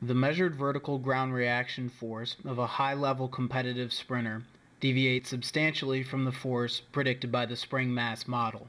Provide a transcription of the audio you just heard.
The measured vertical ground reaction force of a high-level competitive sprinter deviates substantially from the force predicted by the spring mass model.